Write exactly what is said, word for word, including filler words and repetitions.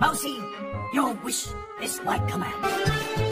Mousy, your wish is my command.